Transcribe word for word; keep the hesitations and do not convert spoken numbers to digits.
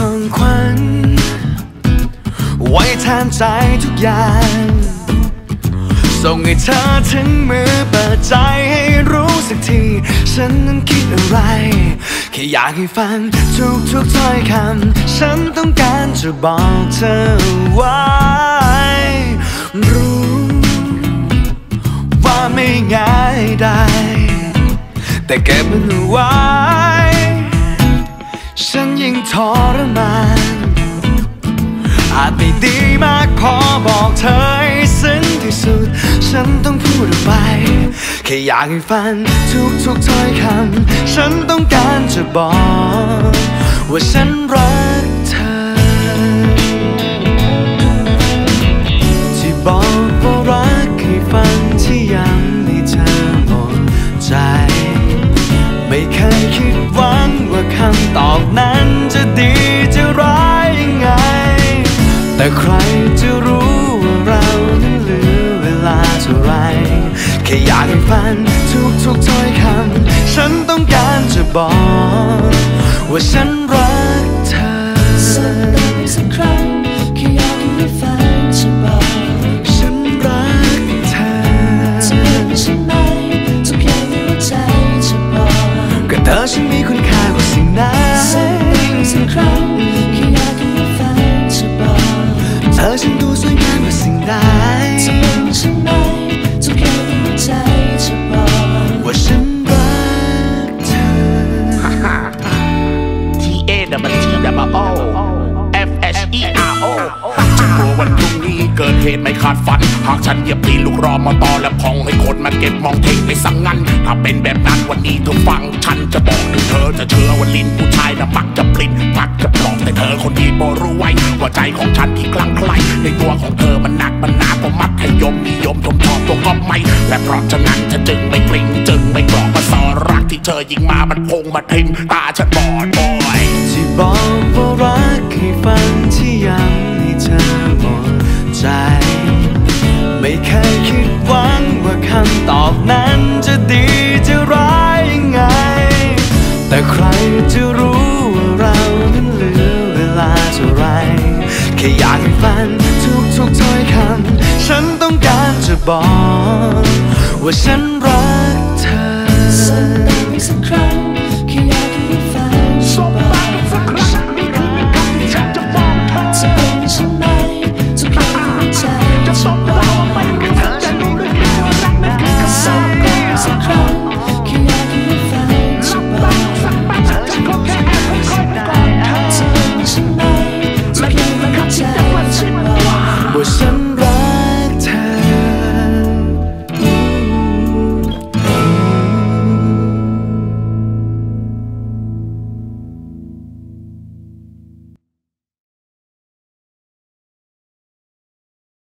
ของขวัญไว้แทนใจทุกอย่างส่งให้เธอถึงมือเปิดใจให้รู้สักทีฉันนั้นคิดอะไรแค่อยากให้ฟังทุกทุกถ้อยคำฉันต้องการจะบอกเธอไว้รู้ว่าไม่ง่ายได้แต่เก็บมันไว้ฉันยิ่งทรมานอาจไม่ดีมากพอบอกเธอให้ซึ้งที่สุดฉันต้องพูดออกไปแค่อยากให้ฟังทุกทุกถ้อยคำฉันต้องการจะบอกว่าฉันรักเธอที่บอกว่ารักให้ฟังที่ยังให้เธอหมดใจไม่เคยคิดหวังว่าคำตอบนั้นจะดีจะร้ายยังไงแต่ใครจะรู้ว่าเรานั้นเหลือเวลาเท่าไรแค่อยากให้ฟังทุกทุกถ้อยคำฉันต้องการจะบอกว่าฉันรักเธอสักครั้งสักครั้งแค่อยากให้ฟังจะบอกฉันรักเธอจะเป็นใช่ไหมทุกอย่างในหัวใจจะบอกก็เธอฉันมีคุณค่ากว่าสิ่งไหนสักครั้งสักครั้งแค่อยากให้ฟังจะบอกเธอฉันดูสวยงามกว่าสิ่งใดจะเป็นใช่ไหมทุกอย่างในหัวใจจะบอกว่าฉันรักเธอ T A W T W O F H E R O จะกลัววันพรุ่งนี้เกิดเหตุไม่คาดฝันหากฉันเหยียบตีนลูกรอมอตอและพองให้คนมาเก็บมองเท่งไปสังงันถ้าเป็นแบบนั้นวันนี้เธอฟังฉันจะบอกถึงเธอจะเชื่อว่าลิ้นผู้ชายน่ะปักจะปลิ้นปักจะปลอกแต่เธอคนที่บ่รู้ไว้ว่าใจของฉันที่คลั่งไคล้ในตัวของเธอมันหนักมันหนาเพราะมัธยมนิยมชมชอบตัวก็ไม่และเพราะฉะนั้นฉันจึงไม่กลิ้งจึงไม่กรอกมาสอรักที่เธอยิงมามันพงมาทิ่มตาฉันบอดบอยที่บอกว่ารักให้ฟังที่ยังให้เธอหมดใจไม่เคยคิดหวังว่าคำตอบนั้นจะดีจะร้ายยังไงแต่ใครจะรู้ว่าเรานั้นเหลือเวลาเท่าไรแค่อยากให้ฟังทุกทุกถ้อยคำฉันต้องการจะบอกว่าฉัน